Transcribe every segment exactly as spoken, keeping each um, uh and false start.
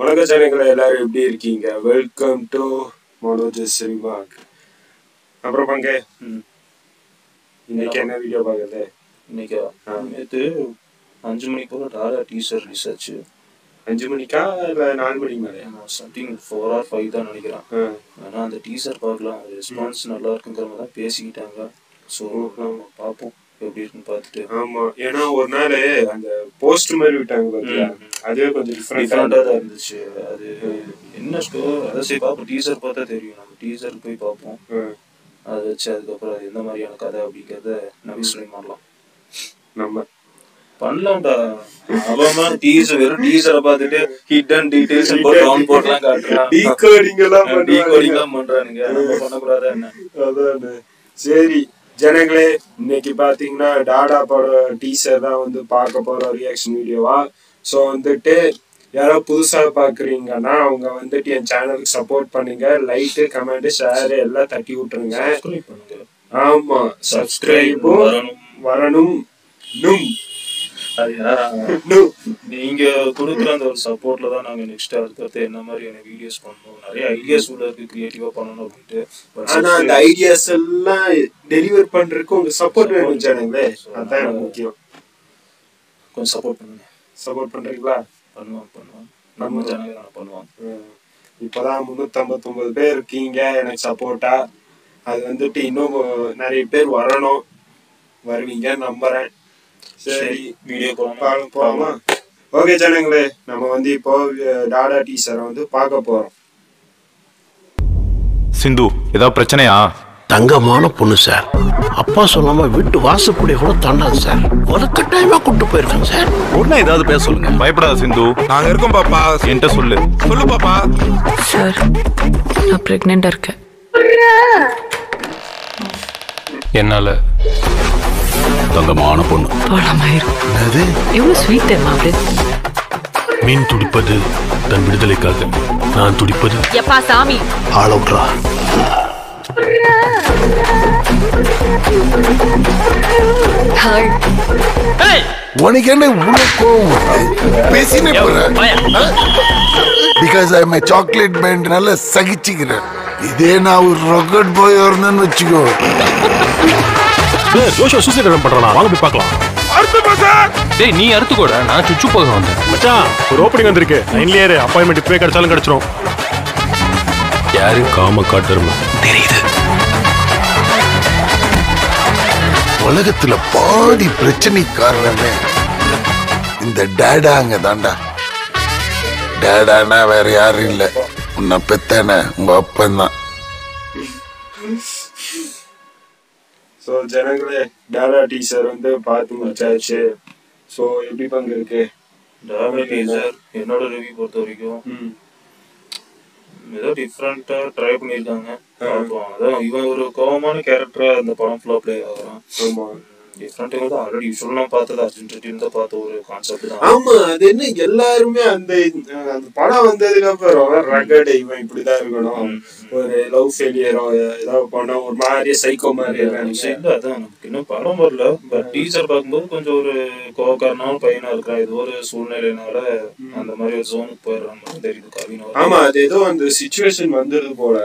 வணக்கம் ஜனங்களே, எல்லாரும் எப்படி இருக்கீங்க? வெல்கம் டு மோலோஜா சிவாக். அப்புறம் பங்கே இன்னைக்கு என்ன வீடியோ பார்க்குறது? இன்னைக்கு நேற்று அஞ்சு மணிக்கு போல டாடா டீசர் ரிலீஸ் ஆச்சு. அஞ்சு மணிக்கா இல்லை நாலு மணிக்கு மேலே சம்திங் ஃபோர் ஆர் ஃபைவ் தான் நினைக்கிறேன். ஆனால் அந்த டீசர் பார்க்கலாம், ரெஸ்பான்ஸ் நல்லா இருக்குங்கிற மாதிரி தான் பேசிக்கிட்டாங்க. ஸோ நம்ம பார்ப்போம் எப்படி இருக்குன்னு பார்த்துட்டு. ஆமாம், ஏன்னா ஒரு நாள் அந்த போஸ்ட் மாதிரி விட்டாங்க பார்த்தியா, அதுவே கொஞ்சம் டிஃப்ரெண்டாக தான் இருந்துச்சு. அது என்ன ஸ்டோ, அதை சரி பார்ப்போம். டீசர் பார்த்தா தெரியும், நம்ம டீசர் போய் பார்ப்போம். அதை வச்சு அதுக்கப்புறம் அது எந்த மாதிரியான கதை அப்படிங்கிறத நம்ம எக்ஸ்பிளைன் பண்ணலாம். நம்ம பண்ணலாம்டா. அவன் டீசர் வெறும் டீசரை பார்த்துட்டு ஹிடன் டீடைல்ஸ் போட்டு ரவுண்ட் போட்டுலாம் காட்டுறான். டீகோடிங் எல்லாம் டீகோடிங் எல்லாம் பண்றானுங்க, நம்ம பண்ணக்கூடாது. என்ன அதான் சரி ஜனங்களே, இன்னைக்கு பார்த்தீங்கன்னா டாடா படம் டீசர் தான் வந்து பார்க்க போகிற ரியாக்ஷன் வீடியோவா. ஸோ வந்துட்டு யாரோ புதுசாக பார்க்குறீங்கன்னா அவங்க வந்துட்டு என் சேனலுக்கு சப்போர்ட் பண்ணுங்க. லைட்டு, கமெண்ட்டு, ஷேரு எல்லாம் தட்டி விட்டுருங்க. ஆமாம், சப்ஸ்கிரைபும் வரணும். நீங்கள் கொடுக்குற அந்த ஒரு சப்போர்ட்டில் தான் நாங்கள் நெக்ஸ்ட் அடுத்தடுத்து என்ன மாதிரியான வீடியோஸ் பண்ணணும், நிறைய ஐடியாஸ் உள்ள இருக்குது, க்ரியேட்டிவாக பண்ணணும் அப்படின்ட்டு. ஆனால் அந்த ஐடியாஸ் எல்லாம் டெலிவர் பண்ணுறதுக்கு உங்கள் சப்போர்ட் வேணும் ஜனங்களே, அதுதான் எனக்கு முக்கியம். கொஞ்சம் சப்போர்ட் பண்ணுங்க. சப்போர்ட் பண்றீங்களா? பண்ணுவாங்க பண்ணுவாங்க, நம்ம ஜனங்க பண்ணுவாங்க. இப்போதான் முன்னூத்தி ஐம்பத்தி ஒன்பது பேர் இருக்கீங்க எனக்கு சப்போர்ட்டா. அது வந்துட்டு இன்னும் நிறைய பேர் வரணும், வருவீங்க நம்புறேன். சரி, வீடியோ போகலாமா? ஓகே ஜனங்களே, நம்ம வந்து இப்போ டாடா டீசரை வந்து பார்க்க போறோம். சிந்து, ஏதாவது பிரச்சனையா? தங்கமான பொண்ணு சார், அப்பா சொல்லாம வீட்டு வாசப்படியை கூட தாண்டாது சார், வலுக்கட்டாயமா கூட்டு போயிருக்காங்க சார். ஒன்னும் ஏதாவது பேச சொல்லுங்க. பயப்படாத சிந்து, நாங்க இருக்கோம் பாப்பா. என்கிட்ட சொல்லு சொல்லு பாப்பா. சார், நான் பிரெக்னெண்டா இருக்கேன். என்னால தங்கமான பொண்ணு போலாமாயிரும். எவ்வளவு ஸ்வீட் தெரியுமா? மீன் துடிப்பது தன் விடுதலைக்காக, நான் துடிப்பது எப்பா சாமி ஆளவுட்றா. உனக்கு என்ன பேசினே போறேன். சாக்லேட் பேண்ட்னால சகிச்சுக்கிறேன். இதே நான் ஒரு ராக்கெட் போய் வரணும்னு வச்சுக்கோ. நீ அறுத்துக்கோட, நான் சுச்சு போக வந்தேன் மச்சான். ஒரு ஓப்பனிங் வந்திருக்கு, நைன்லேயே அப்பாயின்மெண்ட் இப்பவே கிடைச்சாலும் கிடைச்சிடும். யாரு காம காட்டுறமா தெரியுது. உலகத்துல பாதி பிரச்சனை காரணமே இந்த டாடாங்க தாண்டா. டாடானா வேற யாரும் இல்ல, உன்னை பெத்தான உங்க அப்பந்தான். சோ ஜனங்களே, டாடா டீசர் வந்து பார்த்து முடிச்சாச்சு. சோ எப்படி பங்கு இருக்கு டாடா டீசர்? என்னோட ரிவ்யூ பொறுத்த வரைக்கும் ஏதோ டிஃப்ரெண்டா ட்ரை பண்ணிருக்காங்க. இவன் ஒரு கோபமான கேரக்டரா அந்த படம் ஃபுல்லா பிளே ஆகிறான். ஆல்ரெடி யூஸ்வல் பார்த்தது அர்ஜென்டினா தான் பார்த்த ஒரு கான்செப்ட் தான். ஆமா, அது என்ன எல்லாருமே அந்த அந்த படம் வந்ததுக்கு அப்புறம் ரகட் இவன் இப்படிதான் இருக்கணும், ஒரு லவ் ஃபெயிலியரோ ஏதாவது பண்ண ஒரு மாதிரி சைக்கோ மாதிரி இல்லை. அதான் நமக்கு இன்னும் படம் வரல, பட் டீச்சர் பார்க்கும்போது கொஞ்சம் ஒரு கோவக்காரனாலும் பையனா இருக்கான். இது ஒரு சூழ்நிலையினால அந்த மாதிரி ஒரு ஜோனுக்கு போயிடுறான் தெரியுது கவினோ. ஆமா, அது ஏதோ அந்த சிச்சுவேஷன் வந்துடுது போல.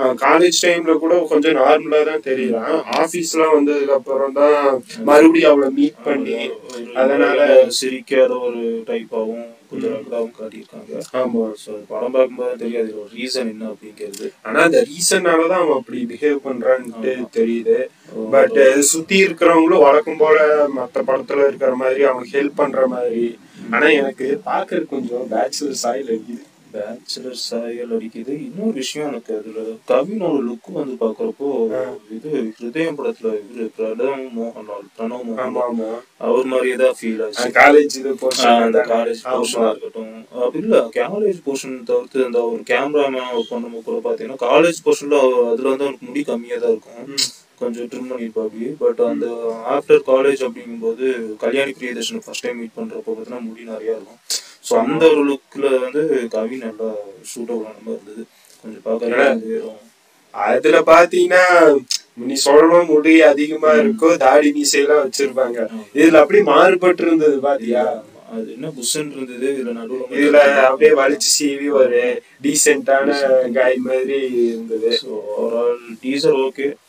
அவன் காலேஜ் டைம்ல கூட கொஞ்சம் நார்மலா தான் தெரியலாம், ஆபீஸ்லாம் வந்ததுக்கு அப்புறம் தான் மறுபடியும் அவளை மீட் பண்ணி அதனால சிரிக்காத ஒரு டைப்பாவும் கொஞ்சம் ரகடாவும் காட்டியிருக்காங்க. ஆமா, ஸோ படம் பார்க்கும்போது தெரியாது ஒரு ரீசன் என்ன அப்படிங்கிறது. ஆனா அந்த ரீசன்னாலதான் அவன் அப்படி பிஹேவ் பண்றான்ட்டு தெரியுது. பட் சுத்தி இருக்கிறவங்களும் வழக்கம் போல மற்ற படத்துல இருக்கிற மாதிரி அவனுக்கு ஹெல்ப் பண்ற மாதிரி. ஆனா எனக்கு பாக்குறது கொஞ்சம் பேச்சுலர் சாயில் இருக்குது. பேச்சுலர் சாயல் அடிக்குது. இன்னொரு விஷயம், எனக்கு அதுல கவினோட லுக்கு வந்து பாக்குறப்போ இது ஹிருதயம் படத்துல இவரு பிரணவ் மோகன்லால் பிரணவ் மோகன் அவர் மாதிரியே தான் ஃபீல் ஆச்சு. காலேஜ் அந்த காலேஜ் போர்ஷனா இருக்கட்டும், அப்படி இல்ல காலேஜ் போர்ஷன் தவிர்த்து அந்த ஒரு கேமராமேன் ஒர்க் பண்ணும்போது கூட பாத்தீங்கன்னா காலேஜ் போர்ஷன்ல அதுல வந்து அவனுக்கு முடி கம்மியா தான் இருக்கும், கொஞ்சம் ட்ரிம் பண்ணியிருப்பா அப்படி. பட் அந்த ஆஃப்டர் காலேஜ் அப்படிங்கும்போது Kalyani Priyadarshan first time meet பண்றப்போ பாத்தீங்கன்னா முடி நிறையா இருக்கும். ஸோ அந்த ஒரு லுக்கில் வந்து கவி நல்லா ஷூட் அவுட் ஆன மாதிரி இருந்தது. கொஞ்சம் பார்க்கல அதில் பார்த்தீங்கன்னா நீ சொல்ல முடி அதிகமாக இருக்கும், தாடி மீசையெல்லாம் வச்சிருப்பாங்க. இதில் அப்படி மாறுபட்டு இருந்தது பாத்தியா. என்ன புஷ்ஷன் இருந்தது இதுல நடுவுல இதுல அப்படியே வலிச்சு சீவி ஒரு டீசென்ட்டான கை மாதிரி இருந்தது. So overall teaser okay.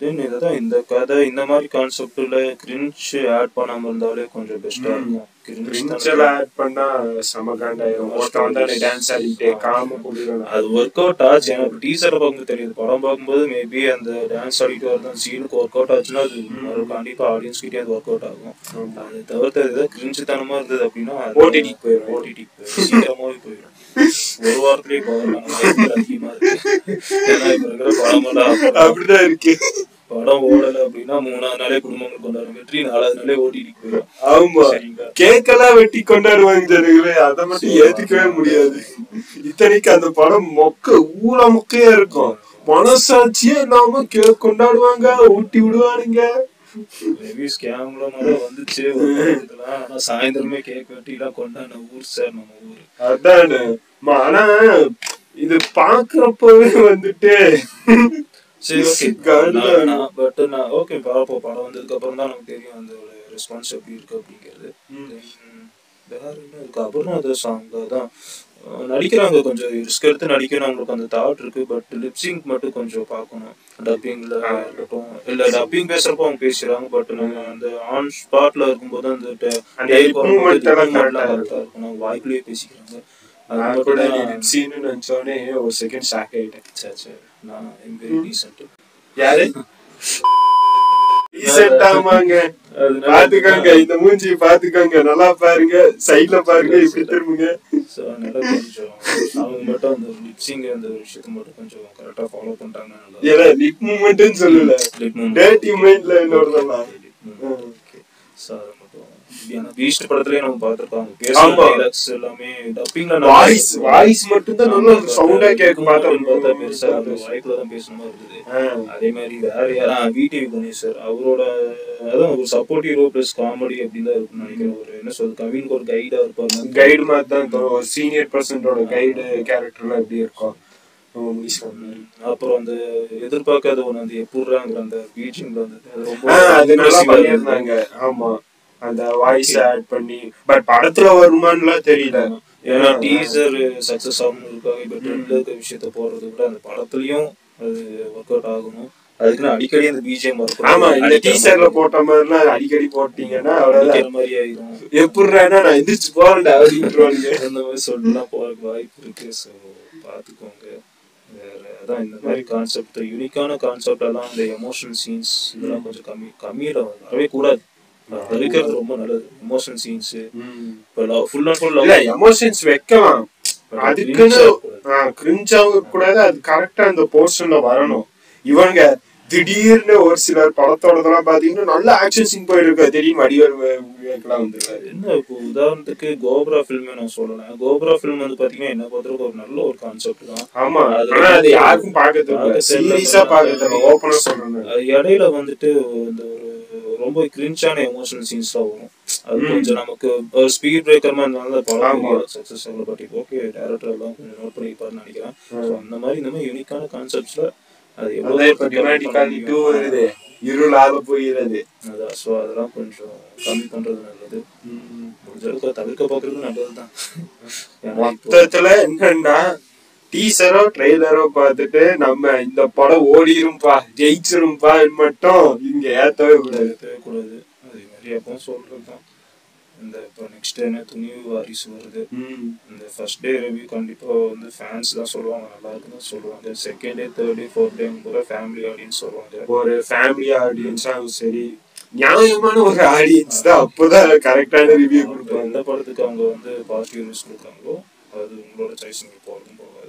தென் இதான் இந்த கதை. இந்த மாதிரி கான்செப்ட்ல கிரின்ஜ் ஆட் பண்ணாம இருந்தாலே கொஞ்சம் பெஸ்டா இருக்கும். கிரின்ஜ் எல்லாம் ஆட் பண்ணா சமகாண்டாயிரும். மோஸ்டாண்டான டான்ஸ் ஆடிட்டே காம குடிறணும். அது வொர்க் அவுட் ஆச்சு. எனக்கு டீசர் பார்க்கும்போது தெரியுது, படம் பார்க்கும்போது மேபி அந்த டான்ஸ் ஆடிட்டு வரது சீனுக்கு ஒர்க் அவுட் ஆச்சுன்னா அது கண்டிப்பா ஆடியன்ஸ் கிட்டே அது ஒர்க் அவுட் ஆகும். அது தவிர்த்து ஏதாவது கிரின்ஜ் தனமா இருந்தது அப்படின்னா ஓடிடிக்கு போயிடும். ஓடிடிக்கு போயிடும், சீக்கிரமாவே போயிடும். ஒரு வாரத்திலேயே அதிகமா இருக்கு. அப்படிதான் இருக்கு. படம் ஓடல அப்படின்னா மூணாவது நாளே குடும்பங்கள் கொண்டாடும், வெற்றி நாலாவது நாளே ஓடிடி போயிடும். ஆமா, கேக்கெல்லாம் வெட்டி கொண்டாடுவாங்க ஜனங்களே, அதை மட்டும் ஏத்துக்கவே முடியாது. இத்தனைக்கு அந்த படம் மொக்க ஊற மொக்கையா இருக்கும். மனசாட்சியே இல்லாம கேக் கொண்டாடுவாங்க, ஊட்டி விடுவானுங்க. வந்துச்சு சாயந்தரமே கேக் வெட்டி எல்லாம் கொண்டாட ஊர் சார் நம்ம ஊரு அதானு. ஆனா இது பாக்குறப்பவே வந்துட்டு பட் நான் ஓகே பார்ப்போம். படம் வந்ததுக்கு அப்புறம் தான் நமக்கு தெரியும் அந்த ஒரு ரெஸ்பான்ஸ் எப்படி இருக்கு அப்படிங்கிறது. அதுக்கு அப்புறம் அது சாங்க தான் நடிக்கிறாங்க, கொஞ்சம் ரிஸ்க் எடுத்து நடிக்கணும், அவங்களுக்கு அந்த தாட் இருக்கு. பட் லிப்சிங் மட்டும் கொஞ்சம் பார்க்கணும். டப்பிங்ல இருக்கட்டும், இல்லை டப்பிங் பேசுறப்போ அவங்க பேசுறாங்க, பட் நம்ம அந்த ஆன் ஸ்பாட்ல இருக்கும்போது அந்த இருக்கணும், வாய்க்குள்ளேயே பேசிக்கிறாங்க. நான் கூட லிப்சிங்னு நினைச்சோடனே ஒரு செகண்ட் ஷாக் ஆயிட்டேன். நான் வெரி டீசன்ட். யாரு பாத்துக்காங்க இந்த மூஞ்சி பாத்துக்காங்க, நல்லா பாருங்க, சைட்ல பாருங்க, இப்படி திரும்புங்க. அவங்க மட்டும் அந்த லிப்சிங் அந்த விஷயத்த மட்டும் கொஞ்சம் கரெக்டா ஃபாலோ பண்றாங்க. லிப் மூவ்மெண்ட்னு சொல்லல, டர்ட்டி மைண்ட்ல என்னோடதெல்லாம் அவரோட காமெடி அப்படிதான் இருக்கும் நினைக்கிறேன். ஒரு என்ன சொல்றது, கவினுக்கு ஒரு கைடா இருப்பாங்க, கைடு மாதிரி தான் சீனியர் பர்சனோட கைடு கேரக்டர்லாம் எப்படி இருக்கும். அப்புறம் அந்த எதிர்பார்க்காத ஒண்ணு அந்த எப்பூர்றாங்கிற அந்த பீச்சிங்ல வந்து ஆமா அந்த வாய்ஸ் ஆட் பண்ணி. பட் படத்துல வருமானலாம் தெரியல, ஏன்னா டீசர் சக்சஸ் ஆகணும் இருக்காங்க. இப்ப ட்ரெண்ட்ல இருக்க விஷயத்த போறது விட அந்த படத்துலயும் அது ஒர்க் அவுட் ஆகணும். அதுக்குன்னு அடிக்கடி அந்த பிஜிஎம் இருக்கும். ஆமா, இந்த டீசர்ல போட்ட மாதிரிலாம் அடிக்கடி போட்டீங்கன்னா அவ்வளவு மாதிரி ஆயிடும். எப்படின்னா நான் எந்திரிச்சு போறேன் அப்படின்ட்டு அந்த மாதிரி சொல்லலாம் போறதுக்கு வாய்ப்பு இருக்கு. ஸோ பாத்துக்கோங்க. வேற அதான் இந்த மாதிரி கான்செப்ட், யூனிக்கான கான்செப்ட் எல்லாம் இந்த எமோஷனல் சீன்ஸ் இதெல்லாம் கொஞ்சம் கம்மி கம்மியில வரவே கூடாது. இருக்கிறது ரொம்ப நல்லது. எமோஷன் சீன்ஸ் எமோஷன்ஸ் வைக்கலாம், அதுக்குன்னு கிரிஞ்சாக கூடாது. அது கரெக்டா அந்த போர்ஷன்ல வரணும். இவங்க திடீர்னு ஒரு சிலர் படத்தோடதெல்லாம் பாத்தீங்கன்னா நல்ல ஆக்ஷன் சீன் போயிட்டு இருக்க திடீர்னு வடிவெல்லாம் வந்துருக்காரு. என்ன இப்போ உதாரணத்துக்கு கோப்ரா பிலிம் நான் சொல்லலாம். கோப்ரா பிலிம் வந்து பாத்தீங்கன்னா என்ன பொறுத்தவரைக்கும் ஒரு நல்ல ஒரு கான்செப்ட் தான். ஆமா, அது யாருக்கும் பாக்க சீரியஸா பாக்க ஓப்பனா சொல்றாங்க. இடையில வந்துட்டு இந்த ஒரு ரொம்ப கிரிஞ்சான எமோஷனல் சீன்ஸ் தான் வரும். அது கொஞ்சம் நமக்கு ஒரு ஸ்பீட் பிரேக்கர் மாதிரி படம் சக்சஸ் ஆகல. பட் இப்போ ஓகே டேரக்டர் எல்லாம் கொஞ்சம் நோட் பண்ணிப்பாருன்னு நினைக்கிறேன். அந்த மாதிரி இந்த மாதிரி யூனிக்கான கான்செப்ட்ஸ்ல அது எவ்வளவு இருளாக போயிடுறது அதான். ஸோ அதெல்லாம் கொஞ்சம் கம்மி பண்றது நல்லது. முடிஞ்சளவுக்கு தவிர்க்க பார்க்கறது நல்லதுதான். மொத்தத்துல என்னன்னா டீசரோ ட்ரெய்லரோ பார்த்துட்டு நம்ம இந்த படம் ஓடிரும்பா ஜெயிச்சிரும்பா மட்டும் இங்க ஏத்தவே கூடாது, தேவைக்கூடாது. அதே மாதிரி எப்பவும் சொல்றதுதான். இந்த இப்போ நெக்ஸ்ட் என்ன துணிவு வாரிசு வருது. இந்த ஃபர்ஸ்ட் டே ரிவ்யூ கண்டிப்பா வந்து ஃபேன்ஸ் தான் சொல்லுவாங்க, நல்லா இருக்குன்னு சொல்லுவாங்க. Second day third day fourth day கூட ஃபேமிலி ஆடியன்ஸ் சொல்லுவாங்க. ஒரு ஃபேமிலி ஆடியன்ஸா சரி, நியாயமான ஒரு ஆடியன்ஸ் தான் அப்போதான் கரெக்டான ரிவ்யூ கொடுப்பாங்க. எந்த படத்துக்கு அவங்க வந்து பாசிட்டிவ் ரிவ்யூஸ் கொடுத்தாங்களோ அது உங்களோட சாய்ஸ். இங்கே போகிறதும் போகாது.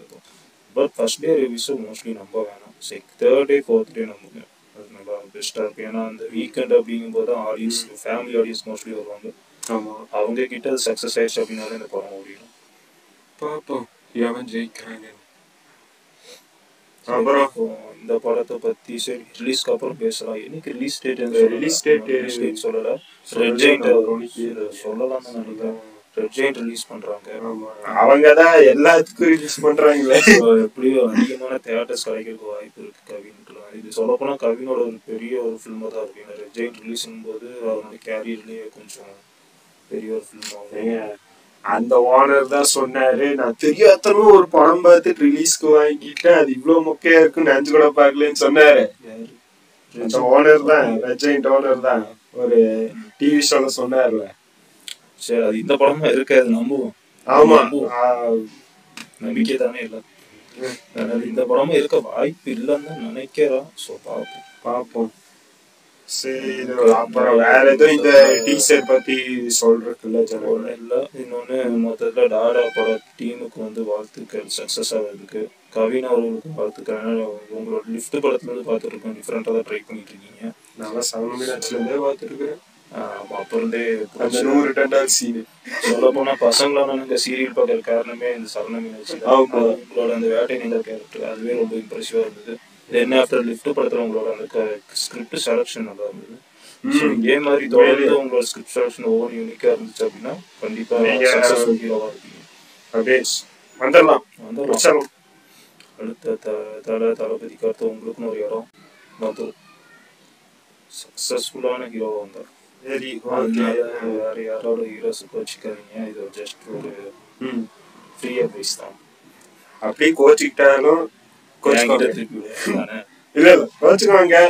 But first day reviews mostly நம்ப வேணாம். சரி, தேர்ட் டே ஃபோர்த் டே நம்புங்க, அது நல்லா பெஸ்ட்டாக இருக்கும். ஏன்னா அந்த வீக்கெண்ட் அப்படிங்கும்போது தான் ஆடியன்ஸ் ஃபேமிலி ஆடியன்ஸ் மோஸ்ட்லி வருவாங்க. ஆமாம், அவங்க கிட்ட அது சக்ஸஸ் ஆயிடுச்சு அப்படின்னாலே இந்த படம் ஓடிடும். பார்ப்போம் எவன் ஜெயிக்கிறாங்க. Abra the Paratapati said release couple of years. Release date and release date is Solala. Red Giant Solala. Red Giant release Pandranga. Avangada, Yella, release Pandranga. Play on the theatre Skygo. I put Kavin Clan. The Solopana Kavin or Perio or film of the Red Giant release in both the carrier lay a consumer. Perio film. And the owner that Sonare Nathuriatano or Paramba release going guitar, the Blomoker can Angela Parklin Sonare. It's an honor than a giant honor than or a T V show Sonare. Sir, the Parma Erka Namu. Ama Namikita Nela. In the Parma Erka, I Pillan and Nanakera, so Papa. Papa. Say, no, I think the teacher party is older. No, no, mother, Dada, for a team on the Baltic success of the Kavina or Baltic Canada, lift the birth of the Path in front of the trade meeting. Now, some minutes in the water. Ah, Papa, they no return to see it. Solopona Pasanglan and the serial Pagal Carname and the Sarnamin. How blood and the Vatin in the character as well will be impressive. Then after lift up the script selection mm. So game mari download script selection over unique ah irundhuchina kandipa successful hero ah irupinga abes vandalam vandalam chalu adutha thara thalapati kartha ungalku oru yaram nadu successful ana hero vandar very okay yaar yaar hero sukochikaringa idu just free advice than appi coach ittalo coach coaching. Hello, coaching manga.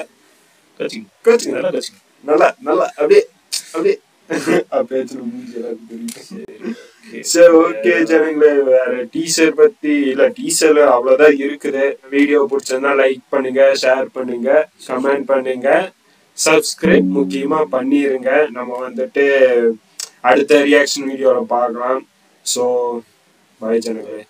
Coaching, coaching, nalla coaching. Nalla, nalla. Abhi, abhi. Abhi through me. So okay, jangle. Teacher patti, illa teacher le avlada irukre. Video puchana like panninga, share panninga, comment panninga, subscribe mukiyama pannirunga. Nama vandute adutha reaction video la paakalam. So bye jangle.